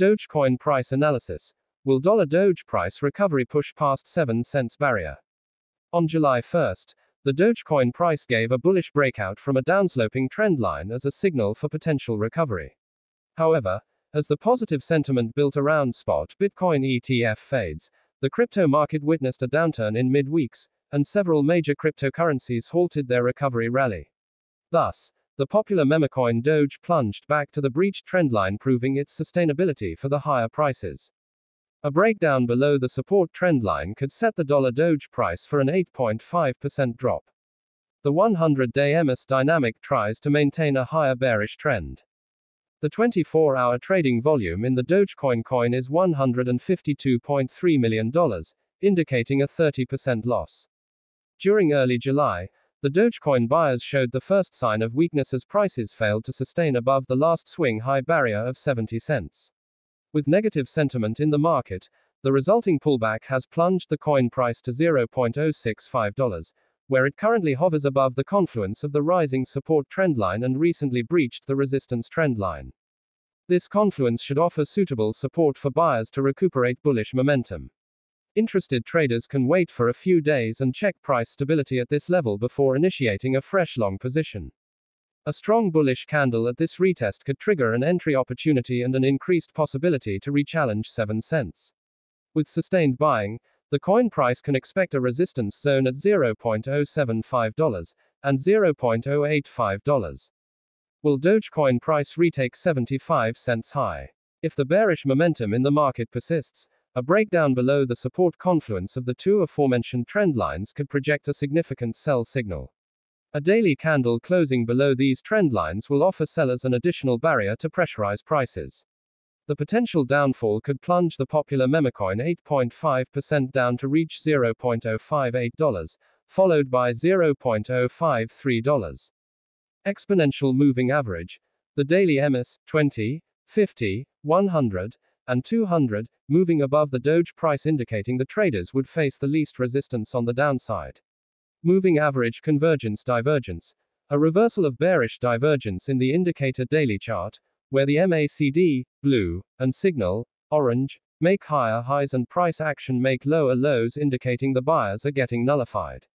Dogecoin price analysis. Will dollar Doge price recovery push past 7 cents barrier? On July 1st, the Dogecoin price gave a bullish breakout from a downsloping trend line as a signal for potential recovery. However, as the positive sentiment built around spot Bitcoin ETF fades, the crypto market witnessed a downturn in mid-weeks, and several major cryptocurrencies halted their recovery rally. Thus, the popular memecoin Doge plunged back to the breached trendline, proving its sustainability for the higher prices. A breakdown below the support trendline could set the dollar Doge price for an 8.5% drop. The 100-day EMA dynamic tries to maintain a higher bearish trend. The 24-hour trading volume in the Dogecoin coin is $152.3 million, indicating a 30% loss. During early July, the Dogecoin buyers showed the first sign of weakness as prices failed to sustain above the last swing high barrier of 70 cents. With negative sentiment in the market, the resulting pullback has plunged the coin price to $0.065, where it currently hovers above the confluence of the rising support trendline and recently breached the resistance trendline. This confluence should offer suitable support for buyers to recuperate bullish momentum. Interested traders can wait for a few days and check price stability at this level before initiating a fresh long position. A strong bullish candle at this retest could trigger an entry opportunity and an increased possibility to rechallenge 7 cents. With sustained buying, the coin price can expect a resistance zone at $0.075 and $0.085. Will Dogecoin price retake 75 cents high? If the bearish momentum in the market persists, a breakdown below the support confluence of the two aforementioned trend lines could project a significant sell signal. A daily candle closing below these trend lines will offer sellers an additional barrier to pressurize prices. The potential downfall could plunge the popular memecoin 8.5% down to reach $0.058, followed by $0.053. Exponential moving average. The daily EMAs 20, 50, 100, and 200 moving above the Doge price, indicating the traders would face the least resistance on the downside. Moving average convergence divergence. A reversal of bearish divergence in the indicator daily chart, where the MACD, blue, and signal, orange, make higher highs and price action make lower lows, indicating the buyers are getting nullified.